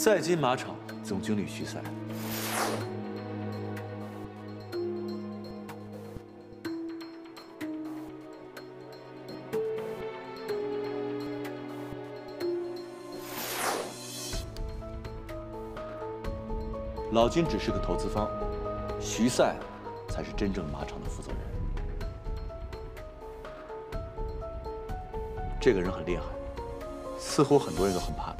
赛金马场总经理徐赛。 老金只是个投资方，徐赛才是真正马场的负责人。这个人很厉害，似乎很多人都很怕他。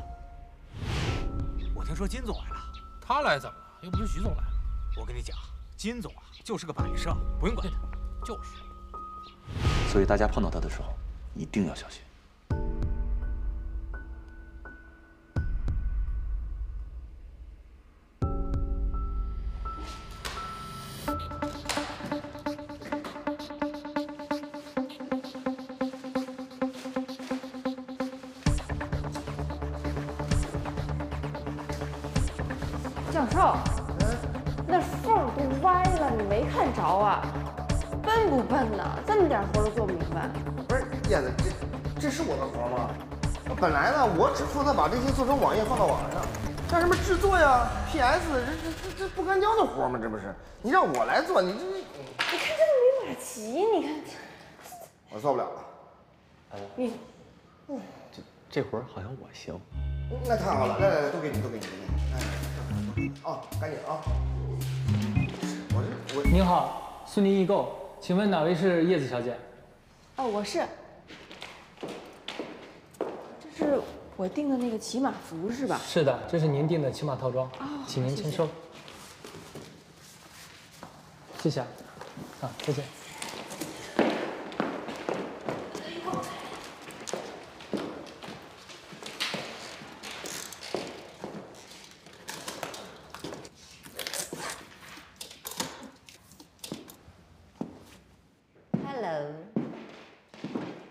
我听说金总来了，他来怎么了？又不是徐总来了。我跟你讲，金总啊就是个摆设，不用管他。就是。所以大家碰到他的时候，一定要小心。 蒋少，那缝都歪了，你没看着啊？笨不笨呢？这么点活都做不明白。不是燕子，这是我的活吗？本来呢，我只负责把这些做成网页放到网上，像什么制作呀、PS， 这不干胶的活吗？这不是你让我来做，你看这个没码齐，你看我做不了了。哎，你这活好像我行。那太好了，来，都给你。哎。 哦，赶紧啊！我您好，苏宁易购，请问哪位是叶子小姐？哦，我是。这是我订的那个骑马服是吧？是的，这是您订的骑马套装，哦、请您签收。谢谢。啊，再见。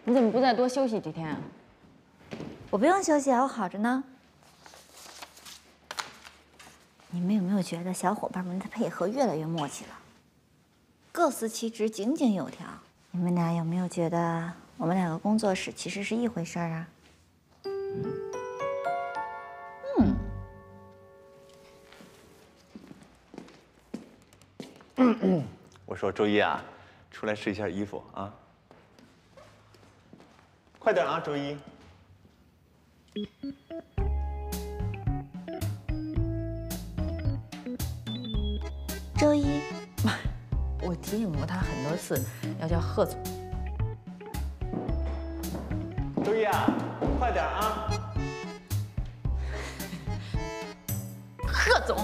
你怎么不再多休息几天啊？我不用休息啊，我好着呢。你们有没有觉得小伙伴们的配合越来越默契了？各司其职，井井有条。你们俩有没有觉得我们两个工作室其实是一回事儿啊？嗯。我说周一啊，出来试一下衣服啊。 快点啊，周一！周一，我提醒过他很多次，要叫贺总。周一啊，快点啊！贺总，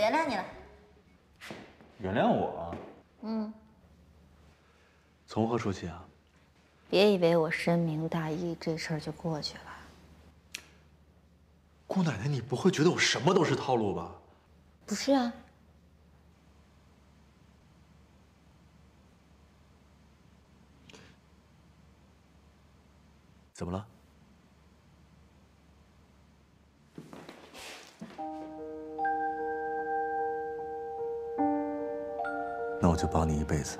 原谅你了，原谅我？从何说起啊？别以为我深明大义，这事儿就过去了。姑奶奶，你不会觉得我什么都是套路吧？不是啊。怎么了？ 那我就帮你一辈子。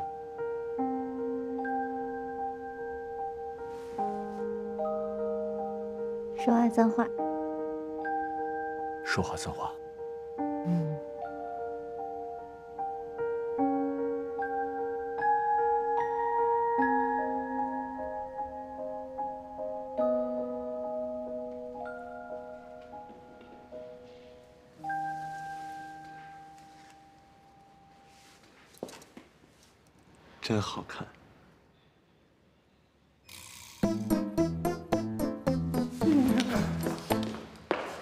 说话算话。说话算话。真好看。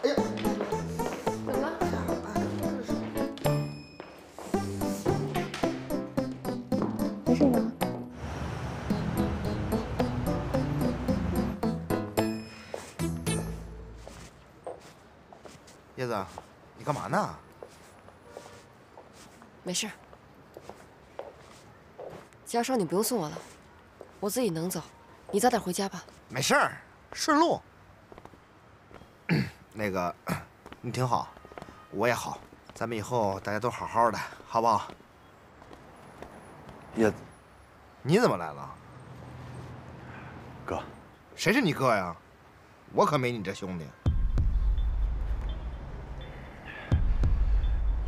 哎呀，怎么了？没事吧？叶子，你干嘛呢？没事。 家少，你不用送我了，我自己能走。你早点回家吧。没事儿，顺路。那个你挺好，我也好，咱们以后大家都好好的，好不好？叶子，你怎么来了？哥，谁是你哥呀？我可没你这兄弟。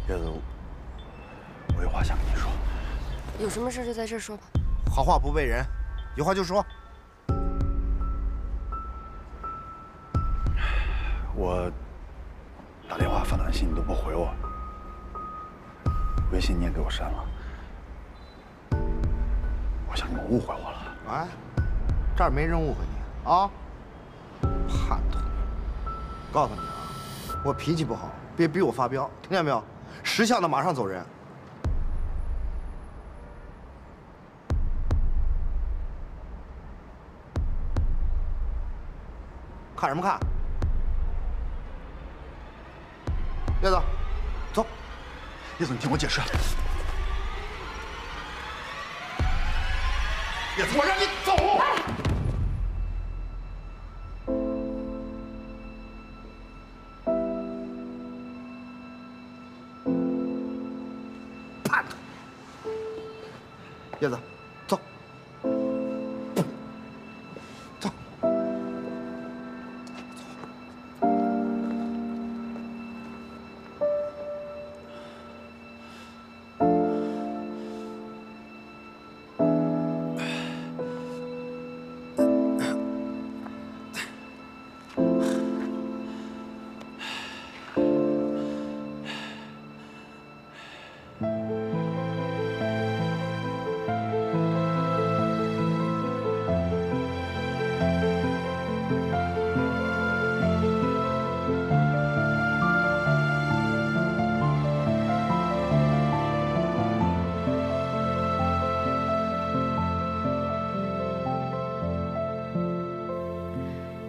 叶子，我有话想跟你说。有什么事就在这说吧。好话不为人，有话就说。 我打电话发短信你都不回我，微信你也给我删了，我想你们误会我了。哎，这儿没人误会你啊！叛徒！告诉你啊，我脾气不好，别逼我发飙，听见没有？识相的马上走人。看什么看？ 叶子，走。叶子，你听我解释。叶子，我让你走。叛徒！叶子，走。走。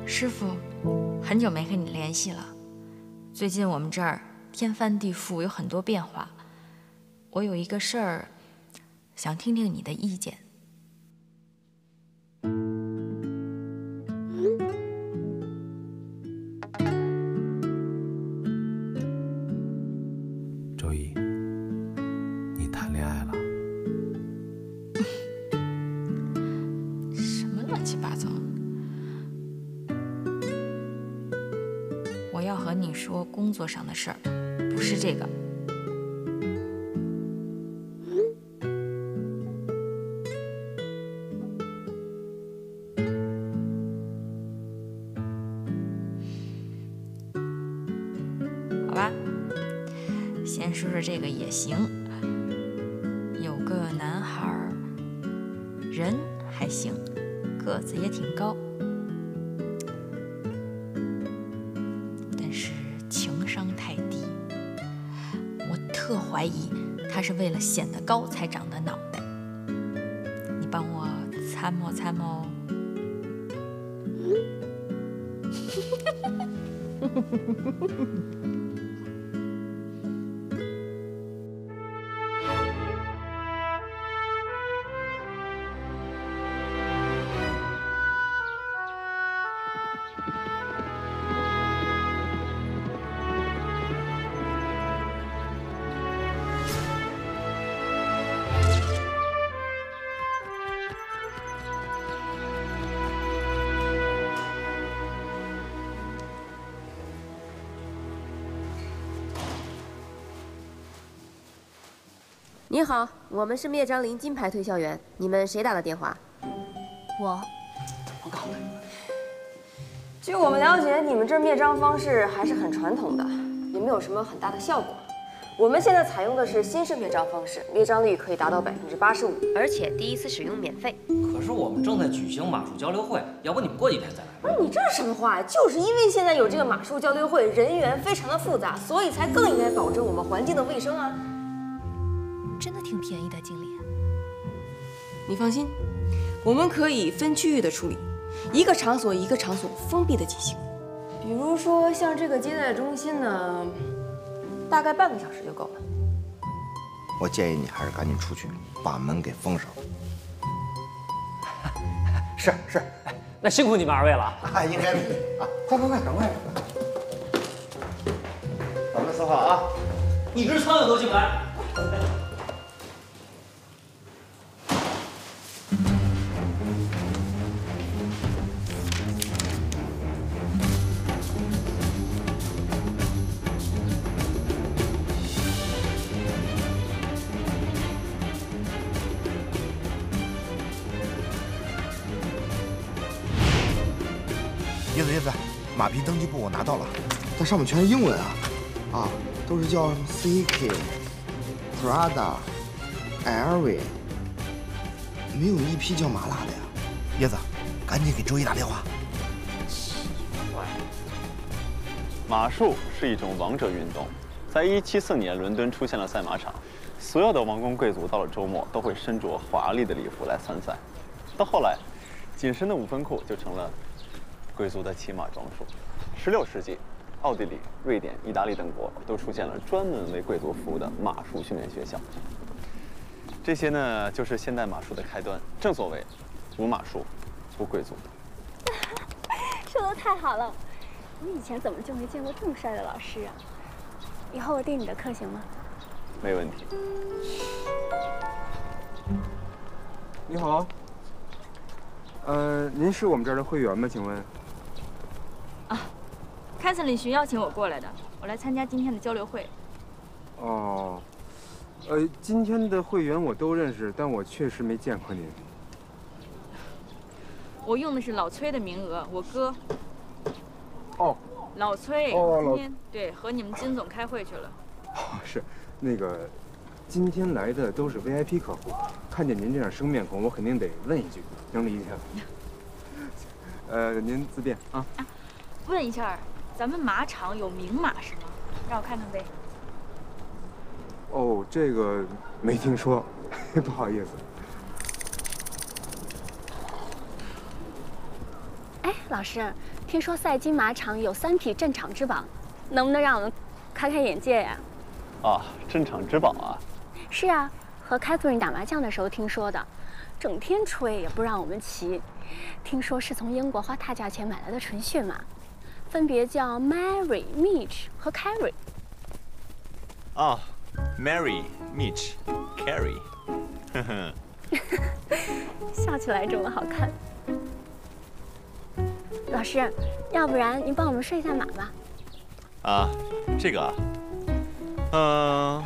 师傅，很久没跟你联系了。最近我们这儿天翻地覆，有很多变化。我有一个事儿，想听听你的意见。周一，你谈恋爱了？什么乱七八糟！ 我要和你说工作上的事儿，不是这个。好吧，先说说这个也行。有个男孩，人还行，个子也挺高。 怀疑他是为了显得高才长的脑袋，你帮我参谋参谋。你好，我们是灭张林金牌推销员，你们谁打的电话？我搞的。据我们了解，你们这灭张方式还是很传统的，也没有什么很大的效果。我们现在采用的是新式灭张方式，灭张率可以达到85%，而且第一次使用免费。可是我们正在举行马术交流会，要不你们过几天再来？不是你这是什么话呀？就是因为现在有这个马术交流会，人员非常的复杂，所以才更应该保证我们环境的卫生啊。 真的挺便宜的，经理。你放心，我们可以分区域的处理，一个场所一个场所封闭的进行。比如说像这个接待中心呢，大概半个小时就够了。我建议你还是赶紧出去，把门给封上。是是，那辛苦你们2位了。啊，应该的啊，快快快，赶快！伺候啊！一直苍蝇都进不来。叶子，叶子，马匹登记簿我拿到了，但上面全是英文啊，都是叫什么 CK、Prada、LV， 没有一匹叫马拉的呀。叶子，赶紧给周一打电话。马术是一种王者运动，在174年伦敦出现了赛马场，所有的王公贵族到了周末都会身着华丽的礼服来参赛，到后来，紧身的5分裤就成了 贵族的骑马装束。16世纪，奥地利、瑞典、意大利等国都出现了专门为贵族服务的马术训练学校。这些呢，就是现代马术的开端。正所谓，无马术，无贵族。说得太好了！你以前怎么就没见过这么帅的老师啊？以后我定你的课行吗？没问题。你好。您是我们这儿的会员吗？请问？ 凯瑟琳·徐邀请我过来的，我来参加今天的交流会。哦，今天的会员我都认识，但我确实没见过您。我用的是老崔的名额，我哥。哦，老崔，今天对和你们金总开会去了。哦，是，那个，今天来的都是 VIP 客户，看见您这样生面孔，我肯定得问一句，能理解吗？您自便啊。问一下。 咱们马场有名马是吗？让我看看呗。哦，这个没听说，不好意思。哎，老师，听说赛金马场有3匹镇场之宝，能不能让我们开开眼界呀？啊，镇场之宝啊？是啊，和凯瑟琳打麻将的时候听说的，整天吹也不让我们骑，听说是从英国花大价钱买来的纯血马。 分别叫 Mary、Mitch 和 Carrie。哦 ，Mary、Mitch、Carrie， 呵呵，笑起来这么好看。老师，要不然您帮我们试一下马吧？啊，这个啊，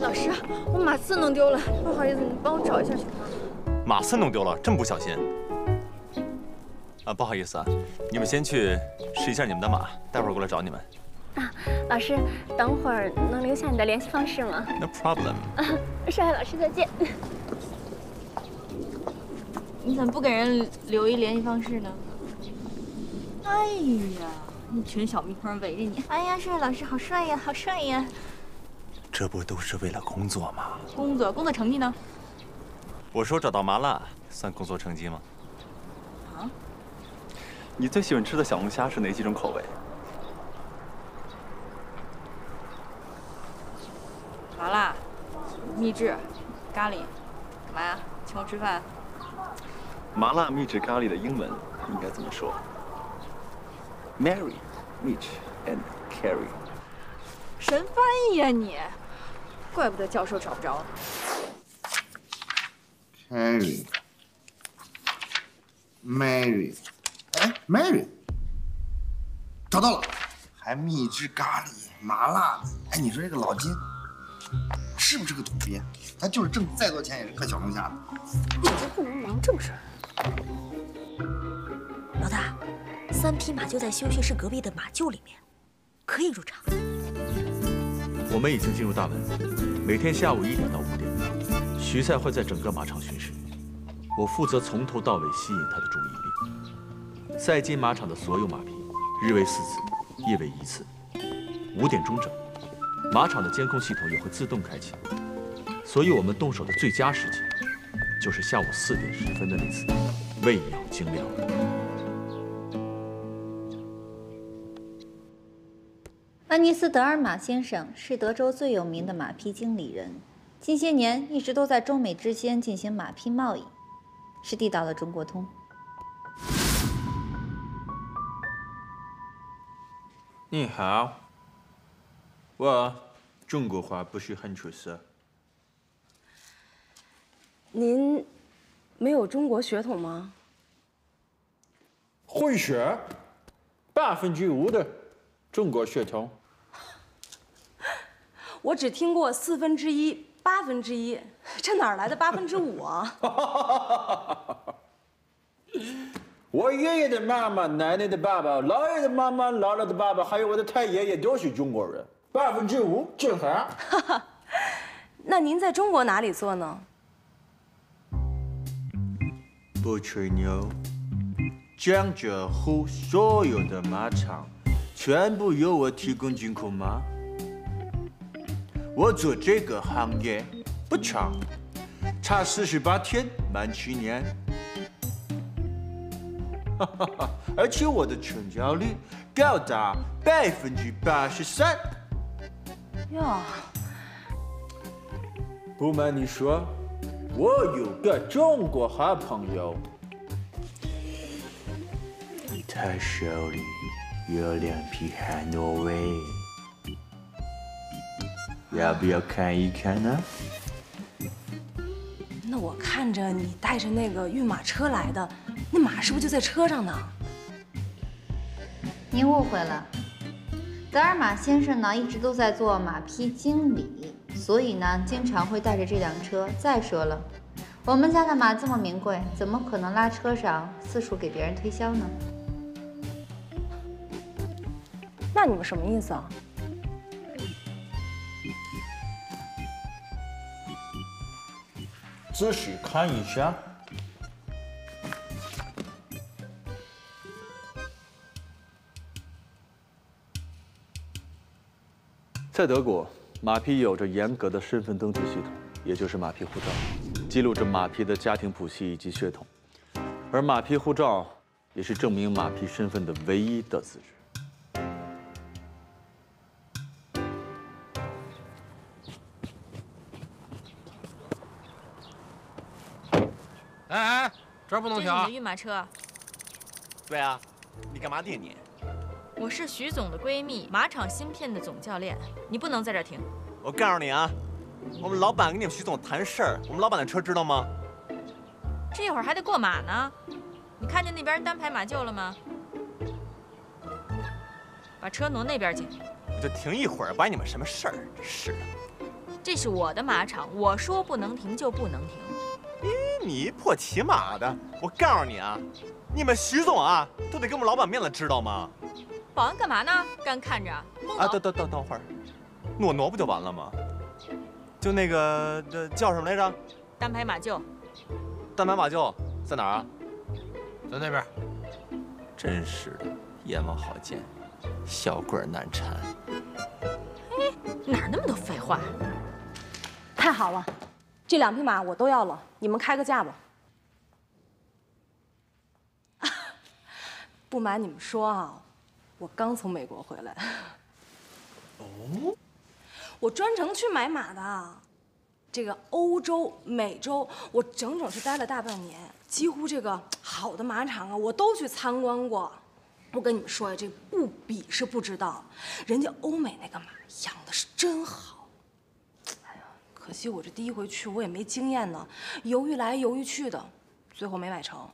老师，我马刺弄丢了，不好意思，你帮我找一下行吗？ 马刺弄丢了，这么不小心啊！不好意思啊，你们先去试一下你们的马，待会儿过来找你们。啊，老师，等会儿能留下你的联系方式吗 ？No problem。啊，上海老师再见。你怎么不给人留一联系方式呢？哎呀，一群小蜜蜂围着你。哎呀，上海老师好帅呀，好帅呀！这不都是为了工作吗？工作成绩呢？ 我说找到麻辣算工作成绩吗？啊？你最喜欢吃的小龙虾是哪几种口味？麻辣、秘制、咖喱。干嘛呀？请我吃饭啊？麻辣、秘制、咖喱的英文应该怎么说 ？Mary, Mitch and Carrie。神翻译呀你！怪不得教授找不着呢。 Mary， 哎 ，Mary， 找到了，还秘制咖喱、麻辣的。哎，你说这个老金是不是个土鳖？他就是挣再多钱也是个小龙虾的。你就不能忙正事儿？老大，3匹马就在休息室隔壁的马厩里面，可以入场。我们已经进入大门，每天下午1点到5点。 徐赛会在整个马场巡视，我负责从头到尾吸引他的注意力。赛金马场的所有马匹，日为4次，夜为1次。5点钟整，马场的监控系统也会自动开启，所以我们动手的最佳时机，就是下午4点10分的那次喂鸟精灵。安妮斯·德尔玛先生是德州最有名的马匹经理人。 近些年一直都在中美之间进行马匹贸易，是地道的中国通。你好，我中国话不是很出色。您没有中国血统吗？混血，5%的中国血统。我只听过1/4、1/8，这哪来的5%啊？我爷爷的妈妈、奶奶的爸爸、姥爷的妈妈、姥姥的爸爸，还有我的太爷爷都是中国人，5%正好。那您在中国哪里做呢？不吹牛，江浙沪所有的马场，全部由我提供进口马。我做这个行业不长，差48天满7年。 而且我的成交率高达83%。呀，不瞒你说，我有个中国好朋友，他手里有2匹海挪威，要不要看一看呢？那我看着你带着那个运马车来的。 那马是不是就在车上呢？您误会了，德尔玛先生呢一直都在做马匹经理，所以呢经常会带着这辆车。再说了，我们家的马这么名贵，怎么可能拉车上四处给别人推销呢？那你们什么意思啊？仔细看一下。 在德国，马匹有着严格的身份登记系统，也就是马匹护照，记录着马匹的家庭谱系以及血统。而马匹护照也是证明马匹身份的唯一的资质。哎哎，这儿不能停啊！这是你的运马车。对啊，你干嘛惦念？ 我是徐总的闺蜜，马场芯片的总教练。你不能在这儿停。我告诉你啊，我们老板跟你们徐总谈事儿，我们老板的车知道吗？这会儿还得过马呢。你看见那边单排马厩了吗？把车挪那边去。我就停一会儿，管你们什么事儿？真是的。这是我的马场，我说不能停就不能停。咦，你破骑马的！我告诉你啊，你们徐总啊，都得给我们老板面子，知道吗？ 保安干嘛呢？干看着啊！啊，等会儿，挪不就完了吗？就那个叫什么来着？单排马厩。单排马厩在哪儿啊？在那边。真是的，阎王好见，小鬼难缠。哎，哪那么多废话？太好了，这2匹马我都要了，你们开个价吧。不瞒你们说啊。 我刚从美国回来。哦，我专程去买马的。这个欧洲、美洲，我整整是待了大半年，几乎这个好的马场啊，我都去参观过。我跟你们说呀，这不比是不知道，人家欧美那个马养的是真好。哎呀，可惜我这第一回去，我也没经验呢，犹豫来犹豫去的，最后没买成。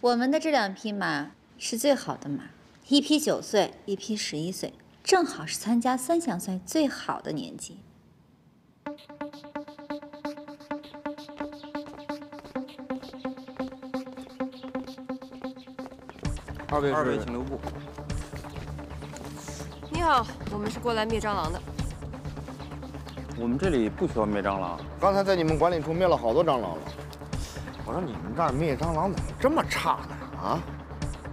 我们的这2匹马是最好的马。 1匹9岁，1匹11岁，正好是参加3项赛最好的年纪。二位请留步。你好，我们是过来灭蟑螂的。我们这里不需要灭蟑螂，刚才在你们管理处灭了好多蟑螂了。我说你们这儿灭蟑螂怎么这么差呢？啊？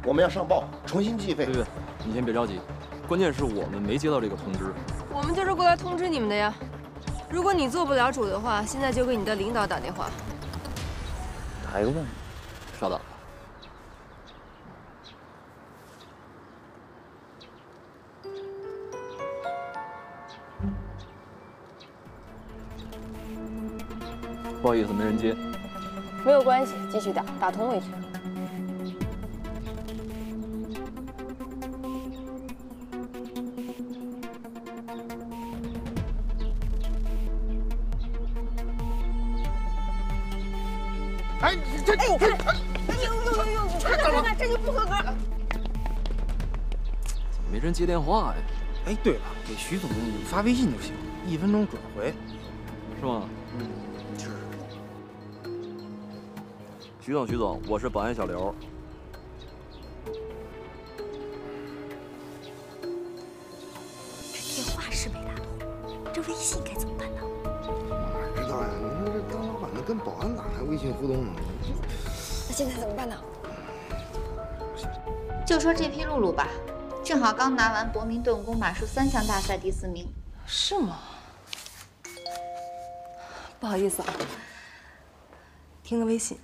我们要上报，重新计费。对对，你先别着急，关键是我们没接到这个通知。我们就是过来通知你们的呀。如果你做不了主的话，现在就给你的领导打电话。打一个问题，稍等。不好意思，没人接。没有关系，继续打，打通为止。哎呦！咱俩这就不合格。怎么没人接电话呀？哎，对了，给徐总发微信就行，1分钟准回，是吗？嗯，是。徐总，我是保安小刘。 微信该怎么办呢？我哪知道呀？你说这当老板的跟保安咋还微信互动呢？那现在怎么办呢？就说这批露露吧，正好刚拿完伯明顿弓马术3项大赛第4名。是吗？不好意思啊，听个微信。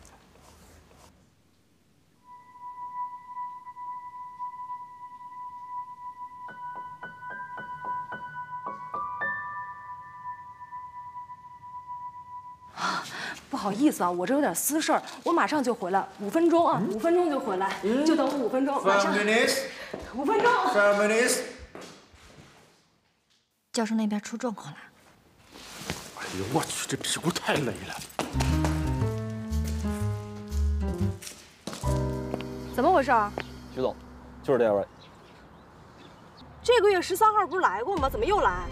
不好意思啊，我这有点私事儿，我马上就回来，5分钟啊，5分钟就回来，就等我5分钟，马上。5分钟。教授那边出状况了。哎呦我去，这屁股太累了。怎么回事啊？徐总，就是这位。这个月13号不是来过吗？怎么又来？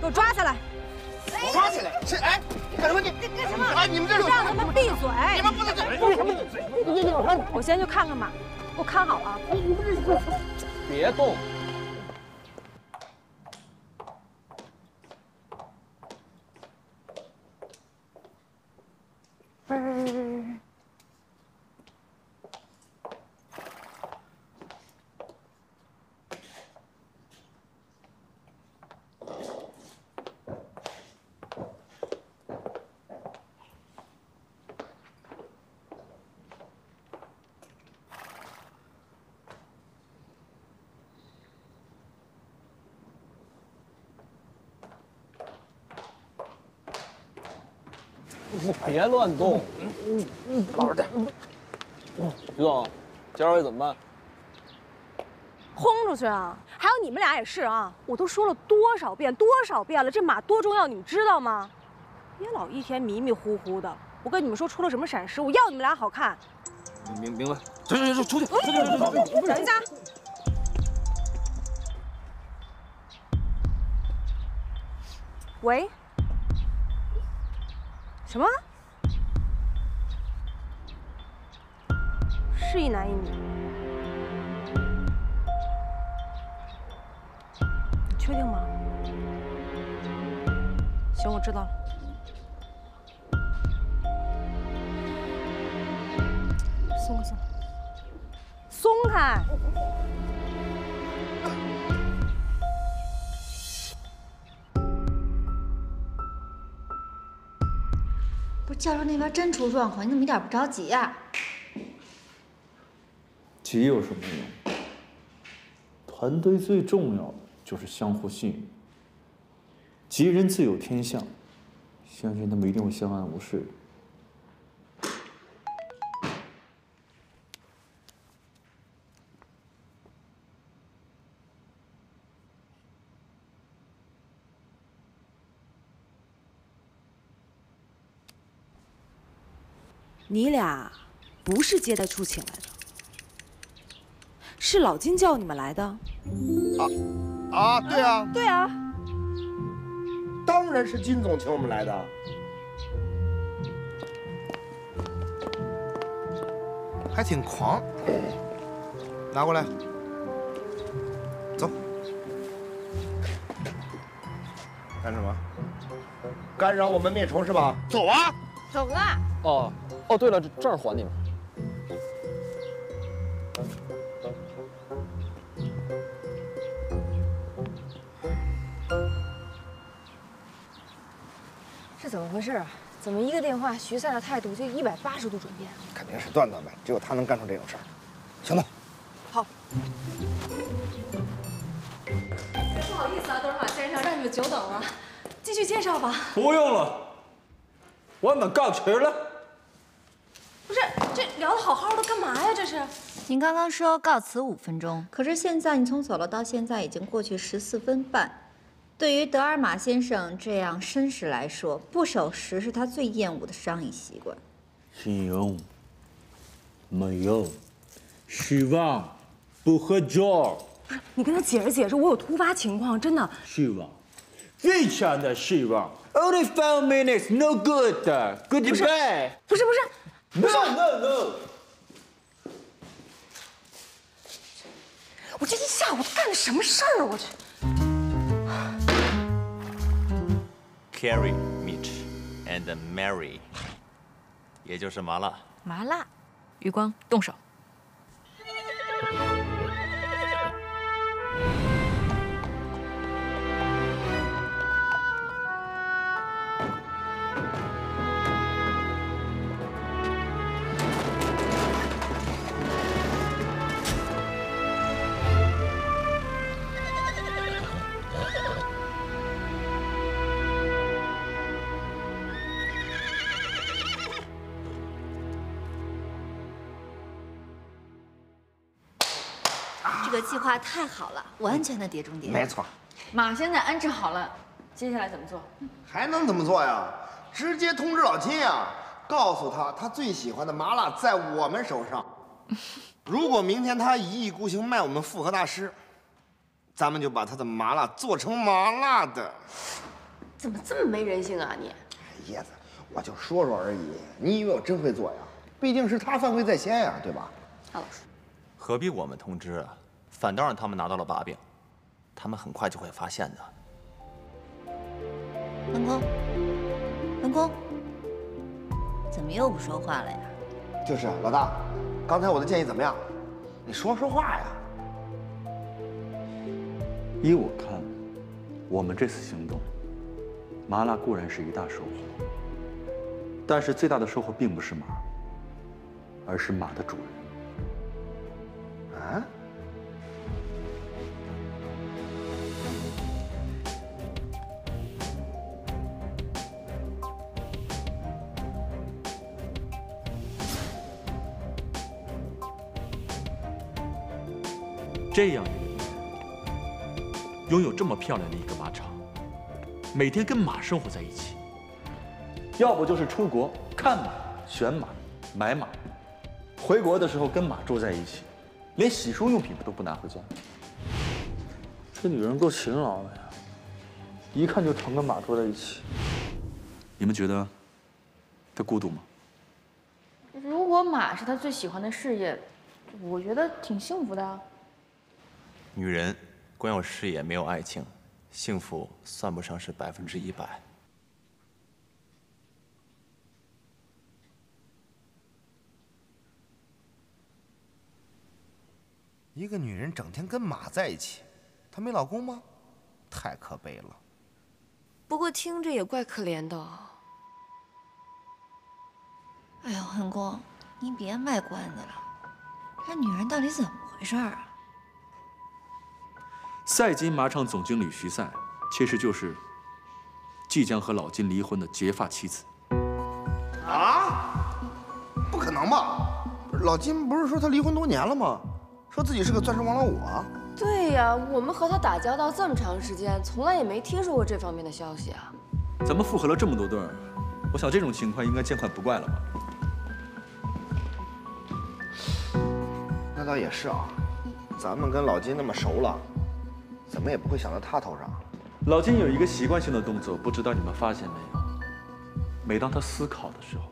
给我抓起来！ 抓起来！是哎，干什么？干什么？哎，你们这是让他们闭嘴！你们不能闭嘴！我先去看看马，给我看好了。你们这别动！嘣！别乱动，老实点。徐总，焦伟怎么办？轰出去啊！还有你们俩也是啊！我都说了多少遍了，这马多重要，你们知道吗？别老一天迷迷糊糊的。我跟你们说，出了什么闪失，我要你们俩好看。明白。走，出去！等一下。 喂？什么？ 是1男1女，你确定吗？行，我知道了。松开，松开！不是教授那边真出状况，你怎么一点不着急呀？ 急有什么用？团队最重要的就是相互信任。吉人自有天相，相信他们一定会相安无事。你俩不是接待处请来的。 是老金叫你们来的，对啊，当然是金总请我们来的。还挺狂，拿过来，走。干什么？干扰我们灭虫是吧？走啊！走了。哦，对了，这儿还你们。 怎么回事啊？怎么一个电话，徐赛的态度就180度转变？肯定是段子呗，只有他能干出这种事儿。行动。好。不好意思啊，德尔玛先生，让你们久等了。继续介绍吧。不用了，我们告辞了。不是，这聊得好好的，干嘛呀？这是。你刚刚说告辞5分钟，可是现在你从走了到现在已经过去14分半。对于德尔玛先生这样绅士来说，不守时是他最厌恶的商议习惯。信用没有，希望不喝酒。不是，你跟他解释解释，我有突发情况，真的。希望，非常的希望。Only 5 minutes, no good. Goodbye. 不是。No. 我这一下午干了什么事儿？我这。 Carrie meat and Mary， 也就是麻辣。麻辣，余光动手。计划太好了，完全的碟中谍。没错，马现在安置好了，接下来怎么做？还能怎么做呀？直接通知老金呀，告诉他他最喜欢的麻辣在我们手上。如果明天他一意孤行卖我们复合大师，咱们就把他的麻辣做成麻辣的。怎么这么没人性啊你？叶子，我就说说而已，你以为我真会做呀？毕竟是他犯规在先呀，对吧？何老师，何必我们通知啊？ 反倒让他们拿到了把柄，他们很快就会发现的。南宫，南宫，怎么又不说话了呀？就是老大，刚才我的建议怎么样？你说说话呀。依我看，我们这次行动，麻辣固然是一大收获，但是最大的收获并不是马，而是马的主人。啊？ 这样的女人，拥有这么漂亮的一个马场，每天跟马生活在一起，要不就是出国看马、选马、买马，回国的时候跟马住在一起，连洗漱用品都不拿回家。这女人够勤劳的呀，一看就常跟马住在一起。你们觉得她孤独吗？如果马是她最喜欢的事业，我觉得挺幸福的啊。 女人光有事业没有爱情，幸福算不上是100%。一个女人整天跟马在一起，她没老公吗？太可悲了。不过听着也怪可怜的。哎呦，恩公，您别卖关子了，这女人到底怎么回事啊？ 赛金马场总经理徐赛，其实就是即将和老金离婚的结发妻子。啊？不可能吧？老金不是说他离婚多年了吗？说自己是个钻石王老五啊？对呀，我们和他打交道这么长时间，从来也没听说过这方面的消息啊。咱们复合了这么多对儿，我想这种情况应该见怪不怪了吧？那倒也是啊，咱们跟老金那么熟了。 怎么也不会想到他头上。老金有一个习惯性的动作，不知道你们发现没有？每当他思考的时候，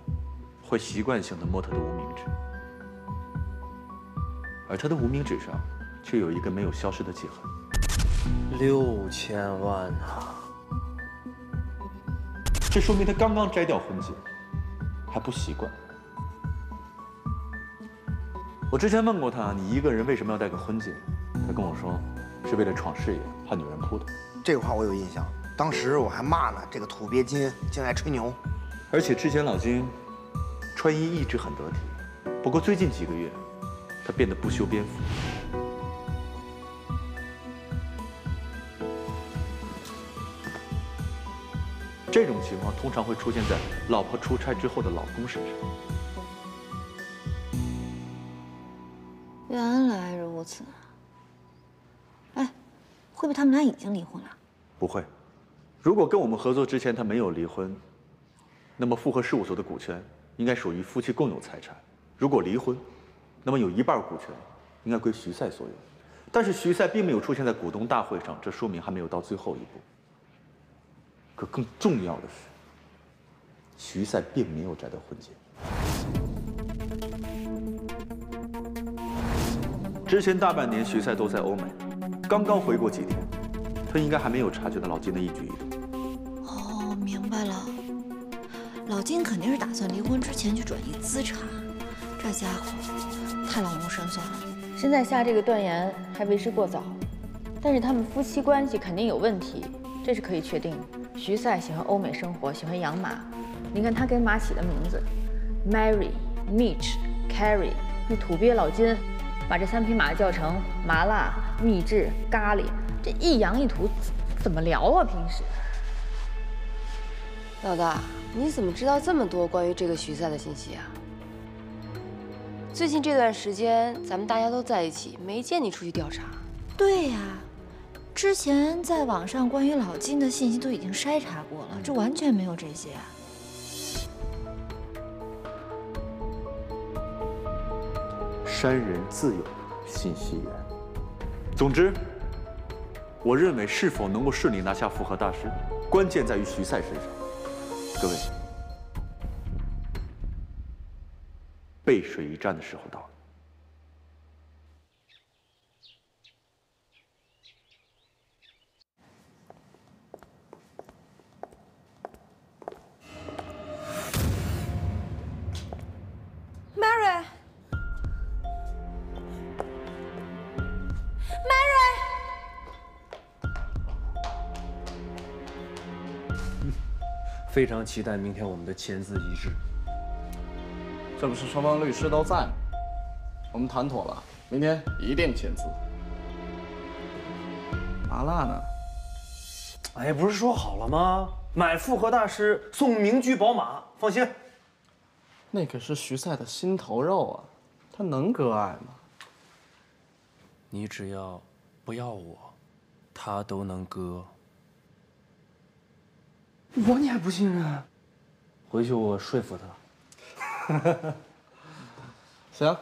会习惯性的摸他的无名指，而他的无名指上却有一个没有消失的记痕。6000万啊！这说明他刚刚摘掉婚戒，还不习惯。我之前问过他，你一个人为什么要戴个婚戒？他跟我说。 是为了闯事业，怕女人扑的。这个话我有印象，当时我还骂呢，这个土鳖精竟爱吹牛。而且之前老金穿衣一直很得体，不过最近几个月他变得不修边幅。这种情况通常会出现在老婆出差之后的老公身上。原来如此。 会不会他们俩已经离婚了？不会，如果跟我们合作之前他没有离婚，那么复合事务所的股权应该属于夫妻共有财产；如果离婚，那么有一半股权应该归徐赛所有。但是徐赛并没有出现在股东大会上，这说明还没有到最后一步。可更重要的是，徐赛并没有摘得婚戒。 之前大半年，徐赛都在欧美，刚刚回国几天，他应该还没有察觉到老金的一举一动。哦，明白了，老金肯定是打算离婚之前去转移资产，这家伙太老谋深算了。现在下这个断言还为时过早，但是他们夫妻关系肯定有问题，这是可以确定的。徐赛喜欢欧美生活，喜欢养马，你看他给马起的名字 ，Mary、Mitch、Carrie， 那土鳖老金。 把这3匹马叫成麻辣、秘制、咖喱，这一扬一吐怎么聊啊？平时，老大，你怎么知道这么多关于这个徐赛的信息啊？最近这段时间咱们大家都在一起，没见你出去调查。对呀，之前在网上关于老金的信息都已经筛查过了，这完全没有这些啊。 山人自有信息源。总之，我认为是否能够顺利拿下复合大师，关键在于徐赛身上。各位，背水一战的时候到了。Mary。 Mary， 非常期待明天我们的签字仪式。这不是双方律师都在吗？我们谈妥了，明天一定签字。麻辣呢？哎，不是说好了吗？买复合大师送名驹宝马，放心。那可是徐赛的心头肉啊，他能割爱吗？ 你只要不要我，他都能割。我你还不信任？回去我说服他。行，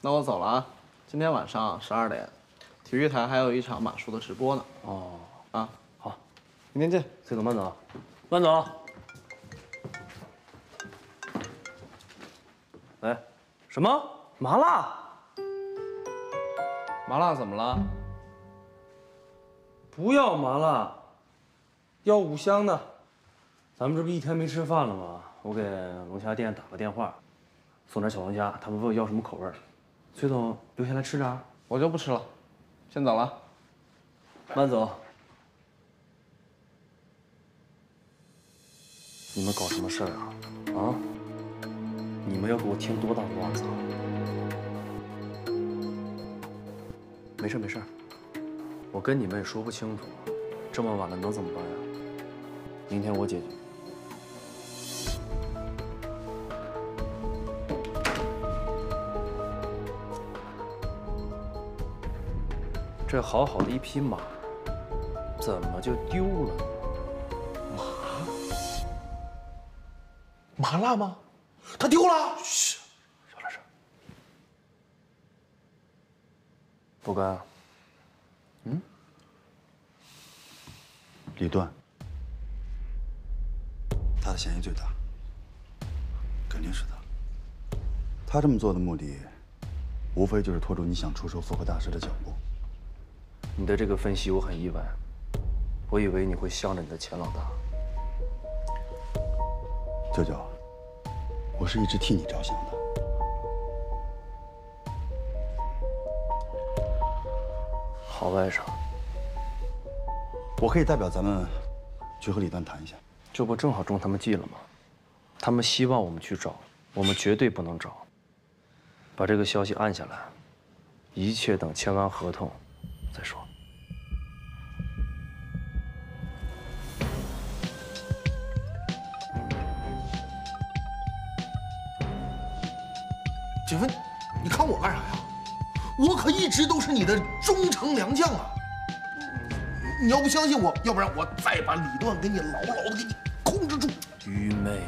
那我走了啊。今天晚上12点，体育台还有一场马术的直播呢。哦，啊，好，明天见。崔总，慢走。慢走。哎，什么麻辣？ 麻辣怎么了？不要麻辣，要五香的。咱们这不一天没吃饭了吗？我给龙虾店打个电话，送点小龙虾。他们问我要什么口味，崔总留下来吃点。我就不吃了，先走了，慢走。你们搞什么事儿啊？啊？你们要给我添多大的乱子啊？ 没事没事，我跟你们也说不清楚，这么晚了能怎么办呀？明天我解决。这好好的一匹马，怎么就丢了？马？麻辣吗？它丢了？嘘。 不干啊！嗯，李段，他的嫌疑最大，肯定是他。他这么做的目的，无非就是拖住你想出售复合大师的脚步。你的这个分析我很意外，我以为你会向着你的钱老大。舅舅，我是一直替你着想的。 好外甥，我可以代表咱们去和李端谈一下，这不正好中他们计了吗？他们希望我们去找，我们绝对不能找。把这个消息按下来，一切等签完合同再说。警分，你看我干啥呀？ 我可一直都是你的忠诚良将啊！你要不相信我，要不然我再把理论给你牢牢的给你控制住。愚昧，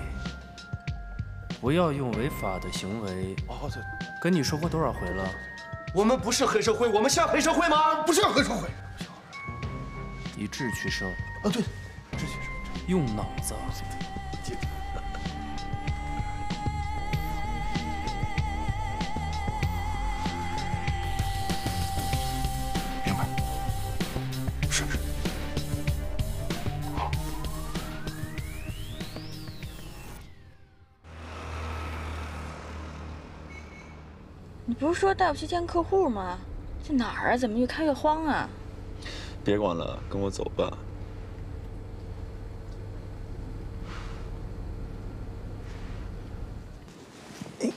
不要用违法的行为。哦，对，跟你说过多少回了？我们不是黑社会，我们像黑社会吗？不像黑社会。以智取胜。啊，对，智取胜。用脑子。 不是说带我去见客户吗？这哪儿啊？怎么越开越慌啊？别管了，跟我走吧。哎，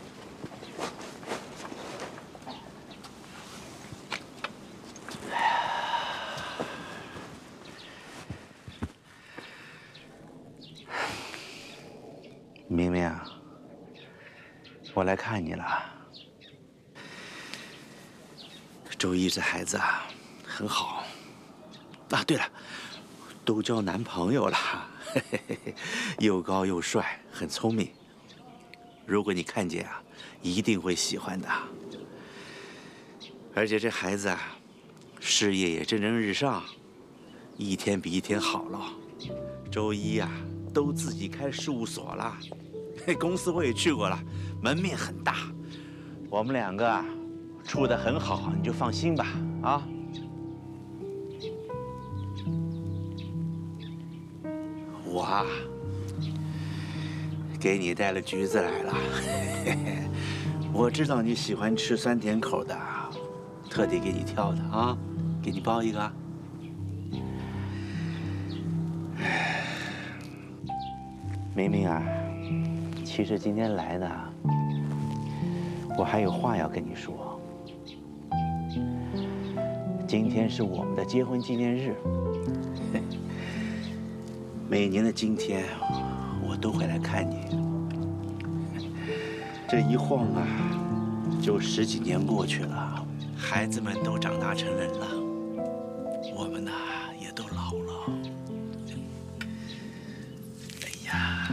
明明，我来看你了。 周一这孩子啊，很好。啊，对了，都交男朋友了，嘿嘿嘿，又高又帅，很聪明。如果你看见啊，一定会喜欢的。而且这孩子啊，事业也蒸蒸日上，一天比一天好了。周一啊，都自己开事务所了，公司我也去过了，门面很大。我们两个啊。 处得很好，你就放心吧，啊！我啊，给你带了橘子来了，我知道你喜欢吃酸甜口的，特地给你挑的啊，给你包一个。明明啊，其实今天来呢，我还有话要跟你说。 今天是我们的结婚纪念日，每年的今天我都会来看你。这一晃啊，就十几年过去了，孩子们都长大成人了，我们呢也都老了。哎呀，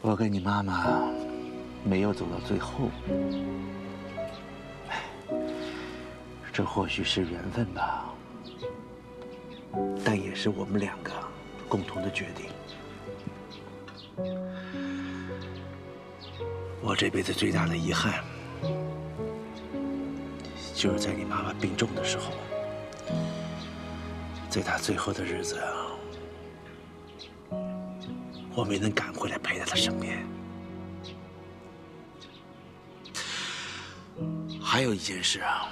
我跟你妈妈没有走到最后，这或许是缘分吧，但也是我们两个共同的决定。我这辈子最大的遗憾，就是在你妈妈病重的时候，在她最后的日子。 我没能赶回来陪在他身边。还有一件事啊，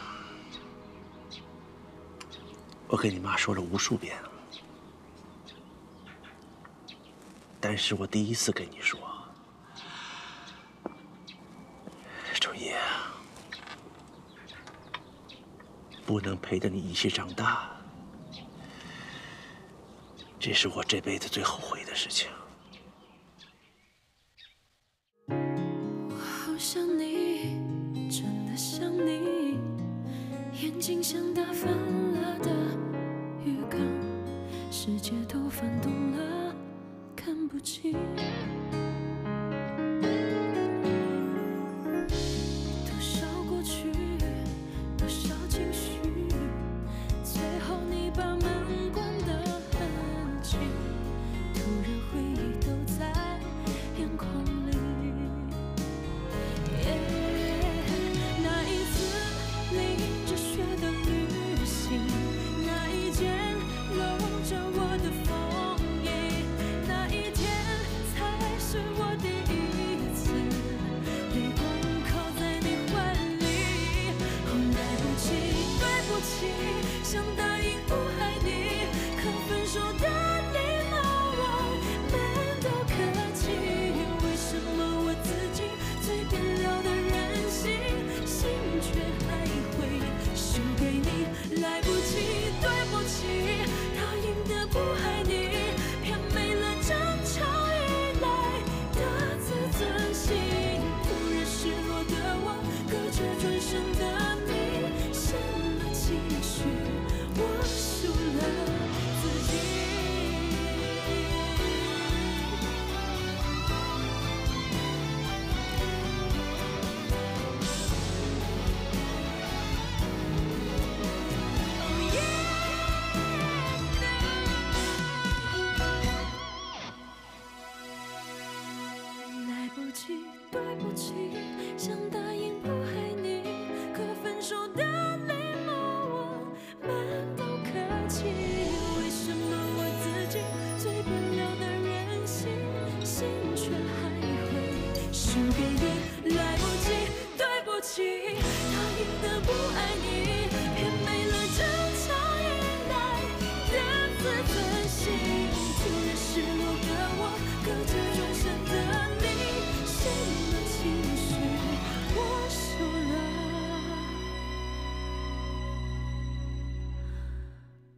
我跟你妈说了无数遍，但是我第一次跟你说，周一，不能陪着你一起长大，这是我这辈子最后悔的事情。我好想你，真的想你，眼睛像打翻了的鱼缸，世界都翻动了，看不清。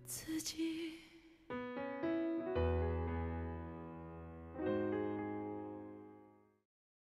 自己。